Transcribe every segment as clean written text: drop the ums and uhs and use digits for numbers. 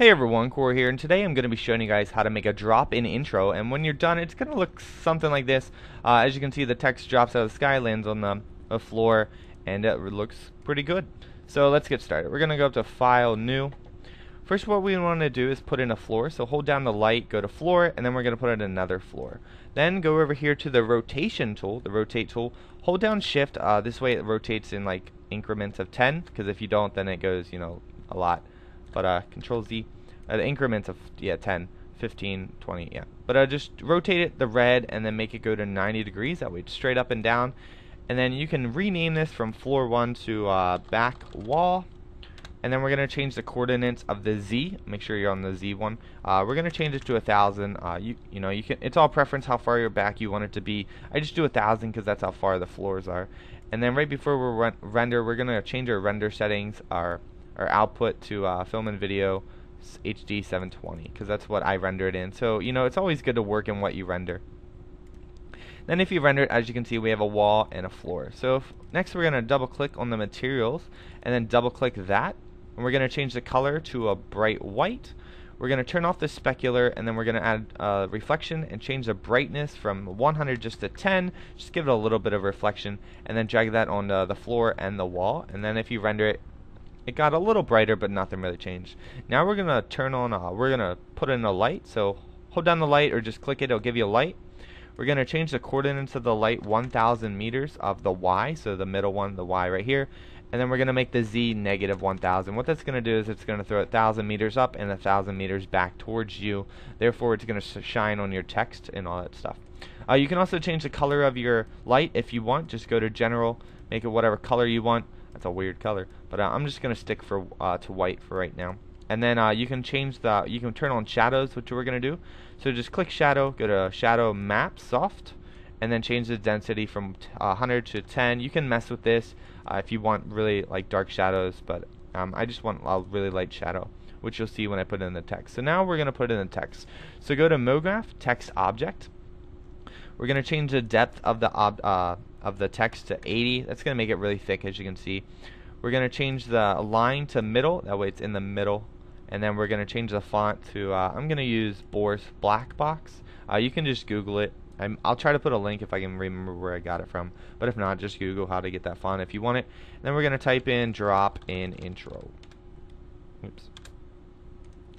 Hey everyone, Corey here, and today I'm going to be showing you guys how to make a drop-in intro, and when you're done it's going to look something like this. As you can see, the text drops out of the sky, lands on the floor, and it looks pretty good. So let's get started. We're going to go up to File, New. First, what we want to do is put in a floor, so hold down the light, go to Floor, and then we're going to put in another floor. Then go over here to the Rotation tool, the Rotate tool, hold down Shift, this way it rotates in like increments of 10, because if you don't then it goes, you know, a lot. But Control Z, the increments of 10, 15, 20, yeah. But just rotate it, the red, and then make it go to 90 degrees. That way, it's straight up and down. And then you can rename this from floor one to back wall. And then we're gonna change the coordinates of the Z. Make sure you're on the Z one. We're gonna change it to 1,000. You know, you can. It's all preference how far you're back you want it to be. I just do 1,000 because that's how far the floors are. And then right before we render, we're gonna change our render settings. Our output to film and video HD 720 because that's what I render it in. So you know it's always good to work in what you render. Then if you render it, as you can see, we have a wall and a floor. So next we're gonna double click on the materials and then double click that, and we're gonna change the color to a bright white. We're gonna turn off the specular, and then we're gonna add reflection and change the brightness from 100 just to 10. Just give it a little bit of reflection, and then drag that on the floor and the wall. And then if you render it, it got a little brighter, but nothing really changed. Now we're gonna turn on. We're gonna put in a light. So hold down the light, or just click it. It'll give you a light. We're gonna change the coordinates of the light 1,000 meters of the Y. So the middle one, the Y right here, and then we're gonna make the Z negative 1,000. What that's gonna do is it's gonna throw 1,000 meters up and 1,000 meters back towards you. Therefore, it's gonna shine on your text and all that stuff. You can also change the color of your light if you want. Just go to General, make it whatever color you want. That's a weird color, but I'm just gonna stick for to white for right now. And then you can change the, you can turn on shadows, which we're gonna do. So just click shadow, go to shadow map soft, and then change the density from 100 to 10. You can mess with this if you want really like dark shadows, but I just want a really light shadow, which you'll see when I put in the text. So now we're gonna put in the text. So go to MoGraph text object. We're gonna change the depth of the text to 80. That's gonna make it really thick, as you can see. We're gonna change the line to middle. That way it's in the middle. And then we're gonna change the font to. I'm gonna use Boris Black Box. You can just Google it. I'll try to put a link if I can remember where I got it from. But if not, just Google how to get that font if you want it. And then we're gonna type in drop-in intro. Oops.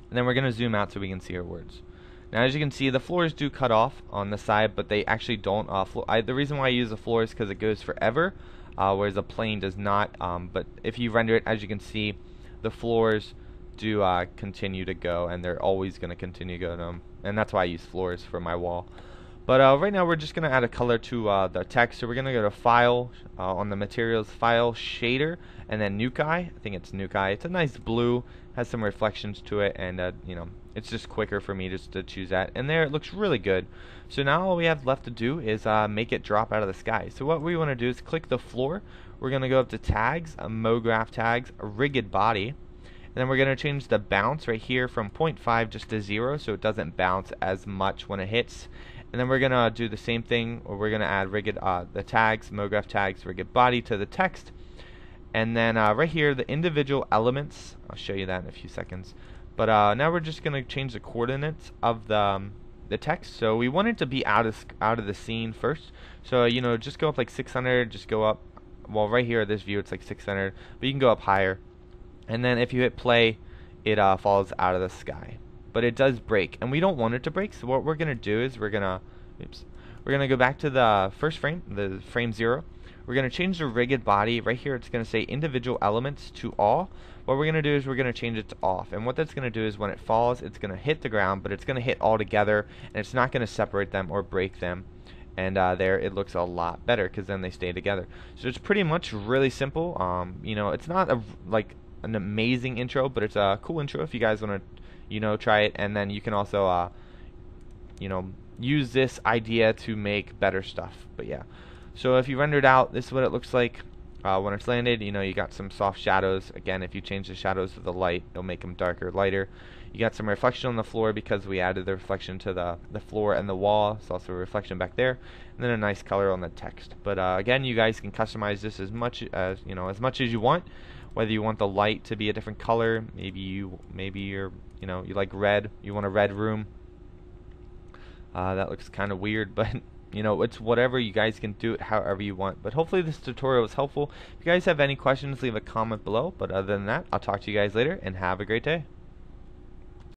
And then we're gonna zoom out so we can see our words. Now, as you can see, the floors do cut off on the side, but they actually don't. The reason why I use the floor is because it goes forever, whereas a plane does not. But if you render it, as you can see, the floors do continue to go, and they're always going to continue to go. And that's why I use floors for my wall. But right now, we're just going to add a color to the text. So we're going to go to File, on the Materials, File, Shader, and then Nuke Eye. I think it's Nuke Eye. It's a nice blue, has some reflections to it, and you know, it's just quicker for me just to choose that. And there, it looks really good. So now all we have left to do is make it drop out of the sky. So what we want to do is click the floor. We're going to go up to Tags, MoGraph Tags, Rigid Body. And then we're going to change the bounce right here from 0.5 just to 0 so it doesn't bounce as much when it hits. And then we're going to do the same thing, or we're going to add rigid, the tags, MoGraph Tags, Rigid Body to the text. And then right here, the individual elements. I'll show you that in a few seconds. But now we're just going to change the coordinates of the text. So we want it to be out of the scene first. So you know, just go up like 600. Just go up. Well, right here, this view, it's like 600, but you can go up higher. And then if you hit play, it falls out of the sky. But it does break, and we don't want it to break. So what we're going to do is we're going to go back to the first frame, the frame 0. We're going to change the rigid body. Right here, it's going to say individual elements to all. What we're going to do is we're going to change it to off. And what that's going to do is when it falls, it's going to hit the ground, but it's going to hit all together, and it's not going to separate them or break them. And there, it looks a lot better because then they stay together. So it's pretty much really simple. You know, it's not like an amazing intro, but it's a cool intro if you guys want to, you know, try it. And then you can also, you know, use this idea to make better stuff. But yeah. So if you render it out, this is what it looks like when it's landed. You know, you got some soft shadows. Again, if you change the shadows to the light, it'll make them darker, lighter. You got some reflection on the floor because we added the reflection to the floor and the wall. It's also a reflection back there, and then a nice color on the text. But again, you guys can customize this as much as you want. whether you want the light to be a different color. Maybe you're you like red, you want a red room. That looks kind of weird, but it's whatever. You guys can do it however you want, but hopefully this tutorial was helpful. If you guys have any questions, leave a comment below, but other than that, I'll talk to you guys later and have a great day.